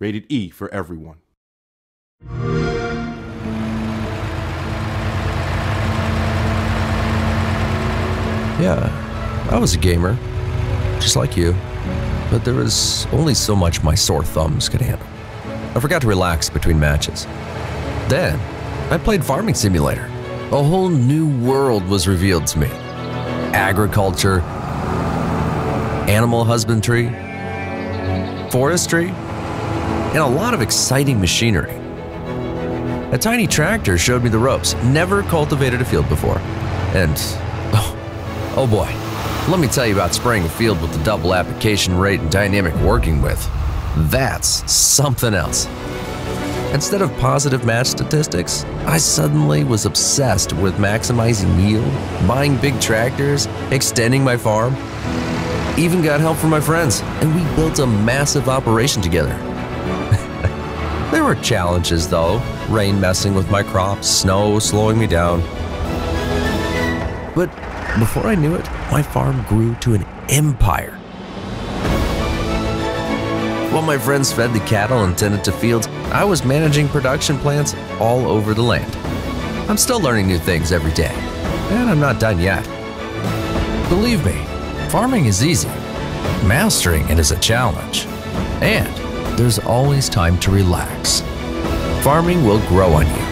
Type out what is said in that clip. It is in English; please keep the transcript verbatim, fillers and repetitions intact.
Rated E for everyone. Yeah, I was a gamer, just like you, but there was only so much my sore thumbs could handle. I forgot to relax between matches. Then, I played Farming Simulator. A whole new world was revealed to me. Agriculture, animal husbandry, forestry, and a lot of exciting machinery. A tiny tractor showed me the ropes. Never cultivated a field before. And, oh, oh boy, let me tell you about spraying a field with the double application rate and dynamic working width. That's something else. Instead of positive match statistics, I suddenly was obsessed with maximizing yield, buying big tractors, extending my farm. Even got help from my friends, and we built a massive operation together. There were challenges though, rain messing with my crops, snow slowing me down. But before I knew it, my farm grew to an empire. While my friends fed the cattle and tended to fields, I was managing production plants all over the land. I'm still learning new things every day, and I'm not done yet. Believe me, farming is easy. Mastering it is a challenge. And there's always time to relax. Farming will grow on you.